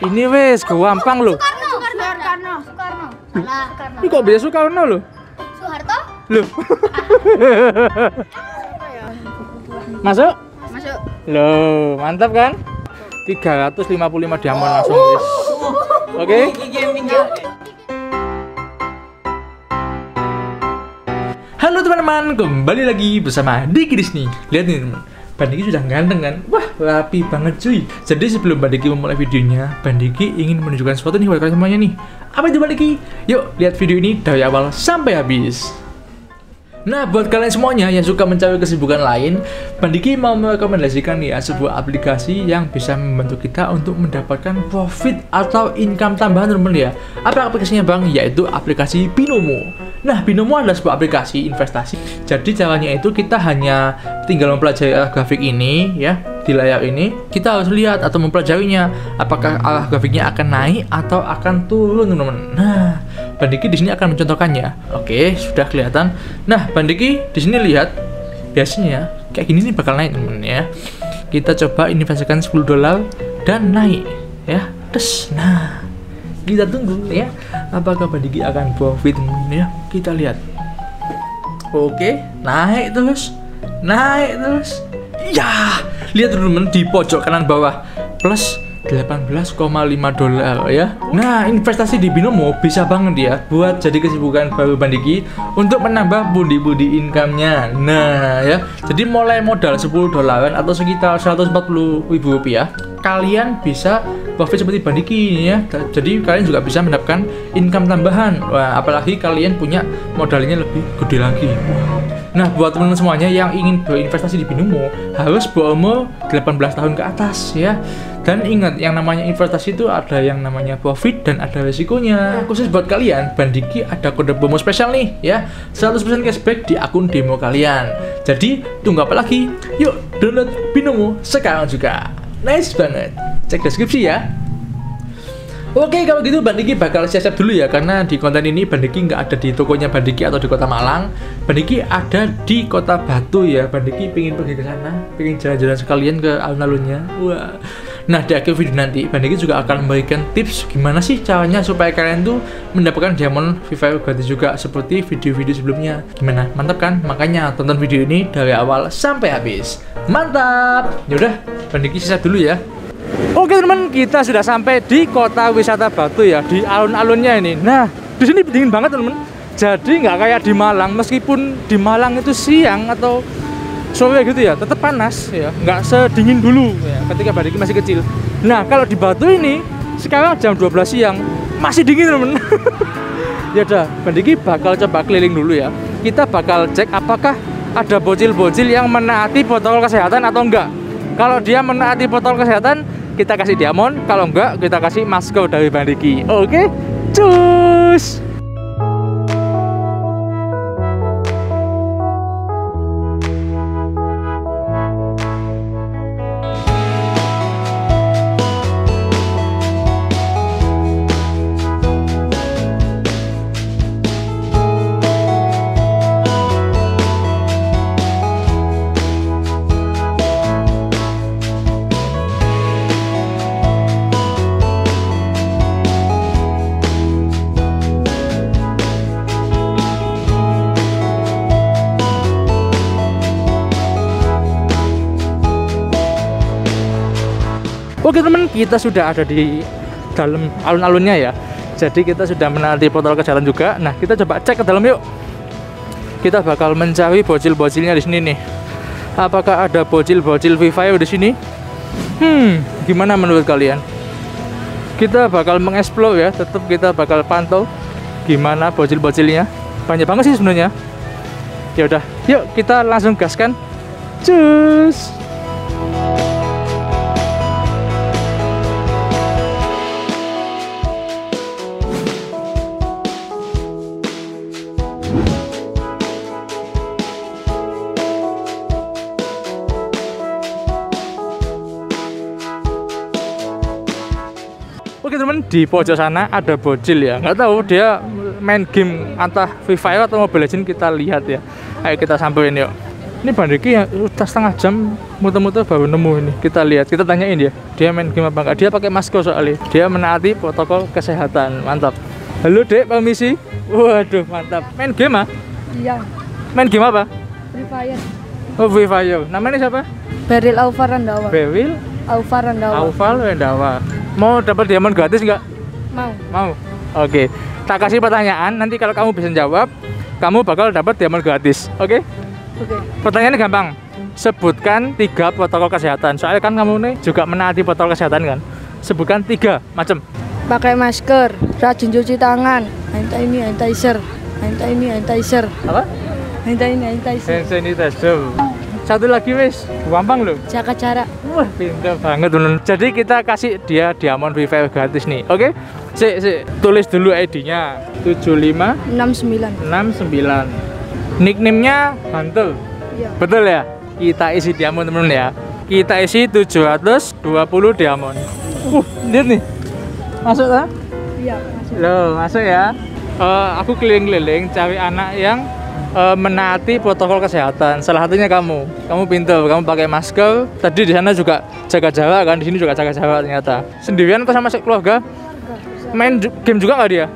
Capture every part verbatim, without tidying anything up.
Ini wes gampang loh. Sukarno. Sukarno. Ini kok bisa Sukarno loh? Soeharto? Loh. Masuk? Masuk. Loh, mantap kan? tiga ratus lima puluh lima diamond langsung wes. Oke. Halo teman-teman, kembali lagi bersama Dikky di sini. Lihat nih teman. Bang Dikky sudah ganteng kan? Wah, rapi banget cuy. Jadi sebelum Bang Dikky memulai videonya, Bang Dikky ingin menunjukkan sesuatu nih buat kalian semuanya nih. Apa itu Bang Dikky? Yuk, lihat video ini dari awal sampai habis. Nah, buat kalian semuanya yang suka mencari kesibukan lain, Bang Dikky mau merekomendasikan nih ya sebuah aplikasi yang bisa membantu kita untuk mendapatkan profit atau income tambahan teman ya. Apa aplikasinya Bang? Yaitu aplikasi Binomo. Nah, Binomo adalah sebuah aplikasi investasi. Jadi caranya itu kita hanya tinggal mempelajari arah grafik ini ya, di layar ini kita harus lihat atau mempelajarinya apakah arah grafiknya akan naik atau akan turun teman-teman. Nah, Bang Dikky di sini akan mencontohkannya. Oke, sudah kelihatan. Nah, Bang Dikky di sini lihat biasanya kayak gini nih bakal naik teman ya. Kita coba investasikan sepuluh dolar dan naik ya. Terus nah, kita tunggu ya apakah Bang Dikky akan profit ya, kita lihat. Oke, naik terus, naik terus ya. Lihat teman-teman di pojok kanan bawah plus delapan belas koma lima dolar ya. Nah, investasi di Binomo bisa banget ya buat jadi kesibukan baru Bang Dikky untuk menambah pundi-pundi income-nya. Nah ya, jadi mulai modal sepuluh dolaran atau sekitar seratus empat puluh ribu rupiah kalian bisa profit seperti Bang Dikky ya. Jadi kalian juga bisa mendapatkan income tambahan. Wah, apalagi kalian punya modalnya lebih gede lagi. Nah, buat teman-teman semuanya yang ingin berinvestasi di Binomo harus berumur delapan belas tahun ke atas ya. Dan ingat, yang namanya investasi itu ada yang namanya profit dan ada resikonya. Khusus buat kalian, Bang Dikky ada kode promo spesial nih ya, seratus persen cashback di akun demo kalian. Jadi tunggu apa lagi? Yuk download Binomo sekarang juga. Nice banget. Cek deskripsi ya. Oke, kalau gitu Bang Dikky bakal siap-siap dulu ya, karena di konten ini Bang Dikky nggak ada di tokonya Bang Dikky atau di Kota Malang. Bang Dikky ada di Kota Batu ya. Bang Dikky pengen pergi ke sana, pengen jalan-jalan sekalian ke alun-alunnya. Wah. Nah, di akhir video nanti Bang Dikky juga akan memberikan tips gimana sih caranya supaya kalian tuh mendapatkan diamond Free Fire gratis juga seperti video-video sebelumnya. Gimana? Mantap kan? Makanya tonton video ini dari awal sampai habis. Mantap. Ya udah, Bang Dikky siap dulu ya. Oke teman, kita sudah sampai di Kota Wisata Batu ya, di alun-alunnya ini. Nah, di sini dingin banget teman. Jadi nggak kayak di Malang, meskipun di Malang itu siang atau sore gitu ya, tetap panas ya, nggak sedingin dulu ya, ketika Bang Dikky masih kecil. Nah, kalau di Batu ini sekarang jam dua belas siang masih dingin teman. Ya udah, Bang Dikky bakal coba keliling dulu ya. Kita bakal cek apakah ada bocil-bocil yang menaati protokol kesehatan atau enggak. Kalau dia menaati protokol kesehatan, kita kasih diamond, kalau enggak kita kasih masker dari Bang Dikky. Oke, cus. Oke teman, kita sudah ada di dalam alun-alunnya ya. Jadi kita sudah menaati protokol kesehatan juga. Nah, kita coba cek ke dalam yuk. Kita bakal mencari bocil-bocilnya di sini nih. Apakah ada bocil-bocil Free Fire di sini? Hmm, gimana menurut kalian? Kita bakal mengeksplor ya. Tetap kita bakal pantau gimana bocil-bocilnya. Banyak banget sih sebenarnya. Ya udah, yuk kita langsung gaskan. Cus. Di pojok sana ada bocil ya, nggak tahu dia main game antah Free Fire atau Mobile Legends, kita lihat ya. Ayo kita samperin yuk. Ini Bang Dikky yang udah setengah jam muter-muter baru nemu ini. Kita lihat, kita tanyain dia. Dia main game apa enggak? Dia pakai masker soalnya. Dia menaati protokol kesehatan. Mantap. Halo, Dek, permisi. Waduh, mantap. Main game ah? Iya. Main game apa? Free Fire. Oh, Free Fire. Namanya siapa? Beril Alvar Randawa. Beril Alvar Randawa. Alvar Randawa. Mau dapat diamond gratis enggak? Mau. Mau. Oke. Tak kasih pertanyaan, nanti kalau kamu bisa jawab, kamu bakal dapat diamond gratis. Oke? Oke. Pertanyaannya gampang. Sebutkan tiga protokol kesehatan. Soalnya kan kamu nih juga menaati protokol kesehatan kan. Sebutkan tiga macam. Pakai masker, rajin cuci tangan, hand sanitizer, hand sanitizer. Apa? Hand sanitizer. Hand sanitizer. Satu lagi wis, gampang loh. Jaga jarak. Wah, pintar banget loh. Jadi kita kasih dia diamond Free Fire gratis nih. Oke? Sik, sik. Tulis dulu I D-nya. tujuh lima enam sembilan enam sembilan. Nickname-nya Hantu. Iya. Betul ya? Kita isi diamond teman-teman ya. Kita isi tujuh ratus dua puluh diamond. Uh, lihat nih. Masuk tak? Iya, masuk. Loh, masuk ya. Uh, aku keliling-keliling cari anak yang uh, menaati protokol kesehatan. Salah satunya kamu. Kamu pintar, kamu pakai masker. Tadi di sana juga jaga jarak kan, di sini juga jaga jarak ternyata. Sendirian atau sama keluarga? Main game juga nggak dia?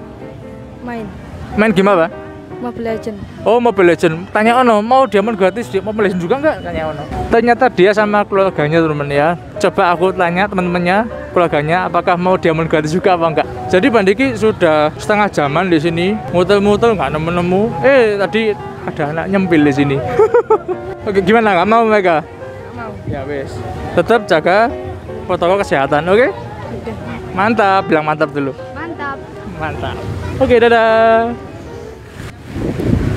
Main. Main game apa? Mobile Legends. Oh, Mobile Legends. Tanya ono, mau diamond gratis di Mobile Legends juga enggak? Tanya ono. Ternyata dia sama keluarganya, teman-teman ya. Coba aku tanya teman-temannya, keluarganya apakah mau diamond gratis juga apa enggak. Jadi Bang Dikky sudah setengah jaman di sini, muter-muter enggak nemu-nemu. Eh, tadi ada anak nyempil di sini. Oke, gimana? Enggak mau mereka? Enggak mau. Ya wes. Tetap jaga protokol kesehatan, oke? Okay? Mantap, bilang mantap dulu. Mantap. Mantap. Oke, dadah.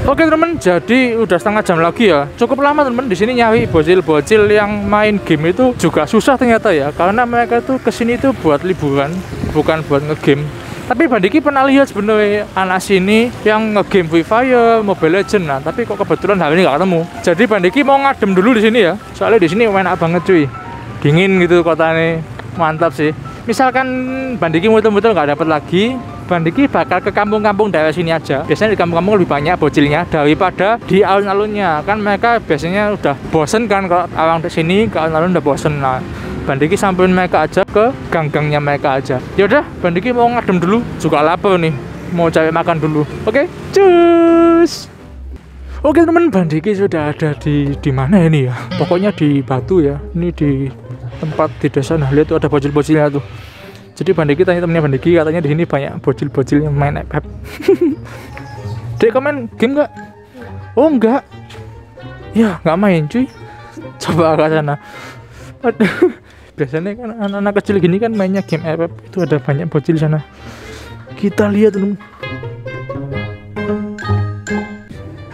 Oke teman, jadi udah setengah jam lagi ya. Cukup lama teman di sini nyari bocil-bocil yang main game itu juga susah ternyata ya, karena mereka tuh kesini tuh buat liburan, bukan buat ngegame. Tapi Bang Dikky pernah lihat sebenarnya anak sini yang ngegame Free Fire, Mobile Legends, nah tapi kok kebetulan hari ini nggak ketemu. Jadi Bang Dikky mau ngadem dulu di sini ya, soalnya di sini enak banget cuy, dingin gitu kotanya, mantap sih. Misalkan Bang Dikky muter-muter nggak dapet lagi, Bang Dikky bakal ke kampung-kampung daerah sini aja. Biasanya di kampung-kampung lebih banyak bocilnya daripada di alun-alunnya. Kan mereka biasanya udah bosen kan, kalau orang di sini ke alun-alun udah bosen. Nah, Bang Dikky samperin mereka aja ke gang-gangnya mereka aja. Yaudah, Bang Dikky mau ngadem dulu, juga lapar nih, mau cari makan dulu. Oke, cus. Oke teman, Bang Dikky sudah ada di di mana ini ya? Pokoknya di Batu ya. Ini di tempat di desa. Nah, lihat tuh ada bocil-bocilnya tuh. Jadi Bang Dikky tanya temennya Bang Dikky, katanya di sini banyak bocil-bocil yang main app. Dek, kau main game nggak? Oh nggak? Ya nggak main cuy. Coba ke sana. Biasanya kan anak-anak kecil gini kan mainnya game app, itu ada banyak bocil sana. Kita lihat dulu.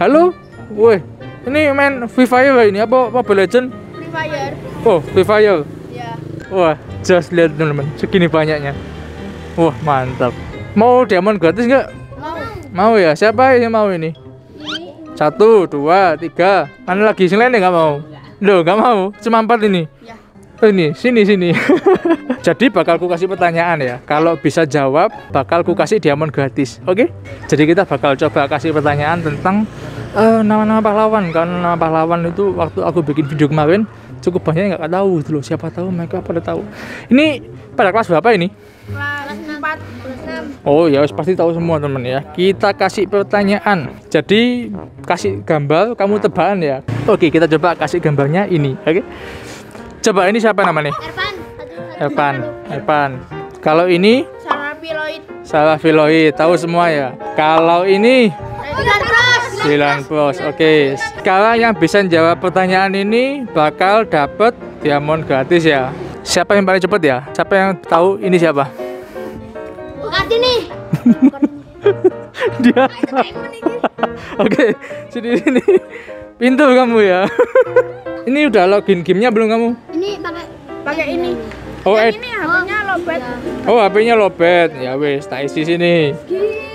Halo, woi, ini main Free Fire ini apa Mobile Legends? Free Fire. Oh, Free Fire. Ya. Wah. Just lihat teman-teman, segini banyaknya. Wah mantap. Mau diamond gratis nggak? Mau. Mau ya. Siapa yang mau ini? Ini. Satu, dua, tiga. Mana lagi? Selain nggak mau. Loh, nggak mau. Cuma empat ini. Ya. Ini, sini, sini. Jadi bakal ku kasih pertanyaan ya. Kalau bisa jawab, bakal ku kasih diamond gratis. Oke? Okay? Jadi kita bakal coba kasih pertanyaan tentang nama-nama uh, pahlawan. Karena nama pahlawan itu waktu aku bikin video kemarin cukup banyak yang nggak tahu itu loh, siapa tahu mereka pada tahu. Ini pada kelas berapa ini? Kelas empat, kelas enam. Oh ya, pasti tahu semua teman ya. Kita kasih pertanyaan. Jadi kasih gambar, kamu tebakan ya. Oke, kita coba kasih gambarnya ini. Oke. Coba ini siapa namanya? Ervan. Ervan. Ervan. Kalau ini? Salafiloid. Salafiloid, tahu semua ya. Kalau ini? sembilan pros. Oke. Sekarang yang bisa jawab pertanyaan ini bakal dapat diamond gratis ya. Siapa yang paling cepat ya? Siapa yang tahu ini siapa? Bukan ini. Dia. Oke, sini sini. Pintu kamu ya. Ini udah login gamenya belum kamu? Ini pakai pakai ini. Oh, yang ini H P-nya lobet. Oh, H P-nya lobet. Ya wes, tak isi sini.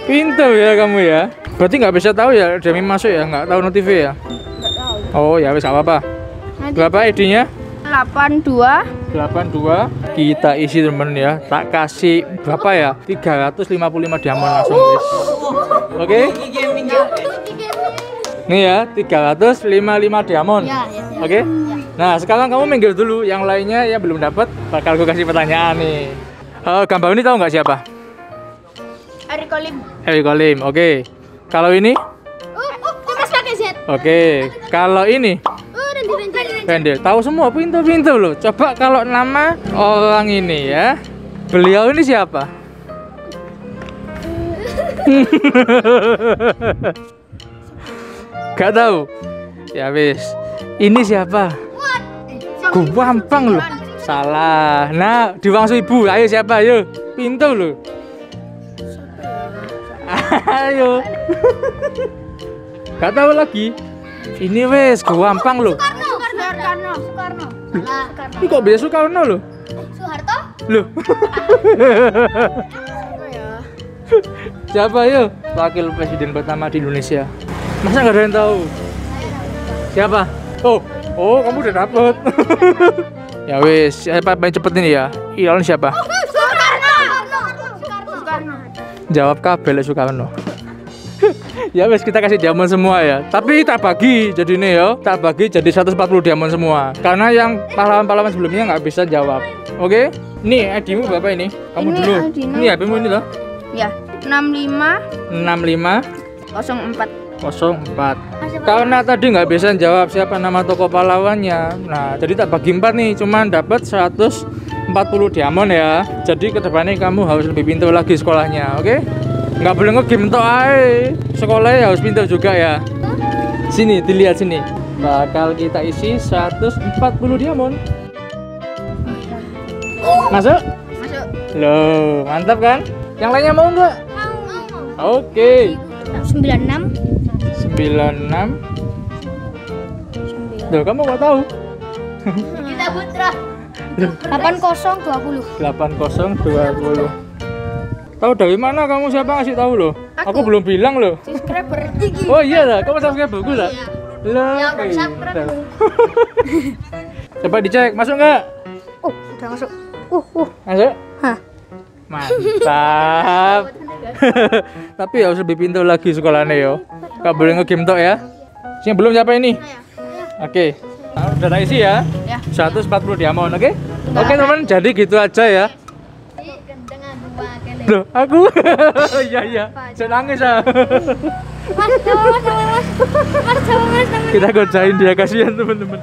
Pintu ya kamu ya. Berarti nggak bisa tahu ya, demi masuk ya, nggak tahu notif ya? Nggak tahu. Oh ya wes, apa-apa. Berapa I D-nya? delapan dua delapan dua. Kita isi temen ya, tak kasih berapa ya? tiga ratus lima puluh lima diamond langsung guys. Oke? Okay? Nih ya, tiga ratus lima puluh lima diamond. Ya, ya, ya. Oke. Okay? Ya. Nah, sekarang kamu minggir dulu. Yang lainnya yang belum dapat bakal gue kasih pertanyaan nih. Uh, gambar ini tahu nggak siapa? Eri Kolim. Eri Kolim. Oke. Okay. Kalau ini? Uh, uh, Mas Pakai Z. Oke. Okay. Kalau ini? Pendel, tahu semua, pintu-pintu loh. Coba kalau nama orang ini ya, beliau ini siapa? Gak tahu. Ya wis. Ini siapa? Gampang loh. Salah. Nah, diwangsui ibu. Ayo siapa? Ayo. Pintu loh. Ayo. Gak tahu lagi. Ini wis gampang loh. Sukarno, Sukarno. Nah, Sukarno. Ini kok bisa Sukarno loh? Soeharto? Loh. Siapa yuk? Wakil presiden pertama di Indonesia. Masa nggak ada yang tahu? Siapa? Oh, oh kamu udah dapet. Ya wis, siapa yang cepet ini ya? Iya, siapa? Sukarno. Sukarno. Jawab kabel Sukarno. Ya wes, kita kasih diamond semua ya. Tapi tak bagi jadi ini yo, tak bagi jadi seratus empat puluh diamond semua. Karena yang pahlawan-pahlawan sebelumnya nggak bisa jawab. Oke? Okay? Nih adimu berapa ini? Kamu ini dulu. Adina. Ini adimu ini loh. Ya, enam lima enam lima nol empat nol empat. Karena tadi nggak bisa jawab siapa nama tokoh pahlawannya. Nah, jadi tak bagi empat nih, cuman dapat seratus empat puluh diamond ya. Jadi kedepannya kamu harus lebih pintar lagi sekolahnya, oke? Okay? Nggak boleh nge-game toh, ay. Sekolahnya harus pintar juga ya. Sini, dilihat sini. Bakal kita isi seratus empat puluh diamond. Masuk? Masuk. Loh, mantap kan? Yang lainnya mau nggak? Mau. Oke. sembilan enam sembilan enam. Loh, kamu nggak tahu? Dikky Saputra. delapan nol dua nol. delapan nol dua nol. Tahu dari mana kamu, siapa ngasih tahu loh? Aku, aku belum bilang loh. Subscriber Dikky. Oh iya lah, kamu subscriber gue lah. Lah. Coba dicek, masuk nggak? Oh, udah masuk. Uh, uh. Masuk? Hah. Mantap. Tapi harus lebih pintar lagi sekolahnya yo. Enggak boleh nge-game tok ya. Sini belum siapa ini? Oke. Okay. Nah, udah tak isi ya. seratus empat puluh diamond, oke? Okay? Oke, okay, teman, jadi gitu aja ya. Loh, aku iya iya jangan nangis ah. Mas jawab, mas jawab, mas mas jawab, mas temen. Kita godain dia, kasihan teman-teman.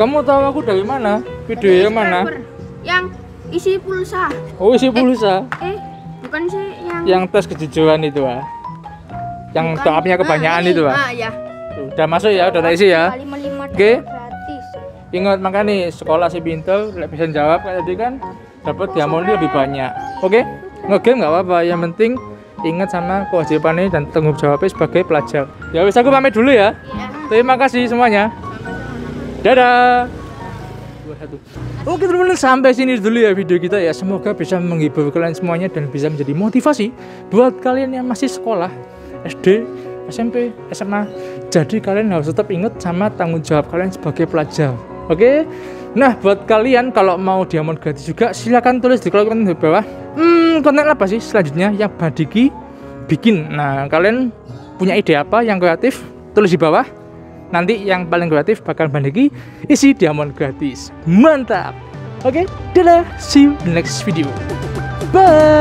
Kamu tahu aku dari mana? Videonya mana? Yang isi pulsa. Oh, isi pulsa. Eh, eh bukan sih yang yang tes kejujuran itu ah. Yang top-nya kebanyakan ah, itu ah. Ah ya. Udah masuk ya, udah terisi ya. Oke. Okay. Ingat, makanya sekolah si pintar, bisa jawab kayak tadi kan, dapat diamond lebih banyak. Oke? Okay? Nge-game nggak apa-apa, yang penting ingat sama kewajibannya dan tanggung jawabnya sebagai pelajar. Ya wis, aku pamit dulu ya. Ya. Terima kasih semuanya. Dadah. Oke teman-teman, sampai sini dulu ya video kita ya. Semoga bisa menghibur kalian semuanya dan bisa menjadi motivasi buat kalian yang masih sekolah S D, S M P, S M A. Jadi kalian harus tetap ingat sama tanggung jawab kalian sebagai pelajar. Oke. Nah, buat kalian kalau mau diamond gratis juga, silahkan tulis di kolom di bawah. Hmm, konten apa sih selanjutnya yang Mbak Dikky bikin? Nah, kalian punya ide apa yang kreatif? Tulis di bawah. Nanti yang paling kreatif bakal Mbak Dikky isi diamond gratis. Mantap. Oke, dadah. See you in the next video. Bye.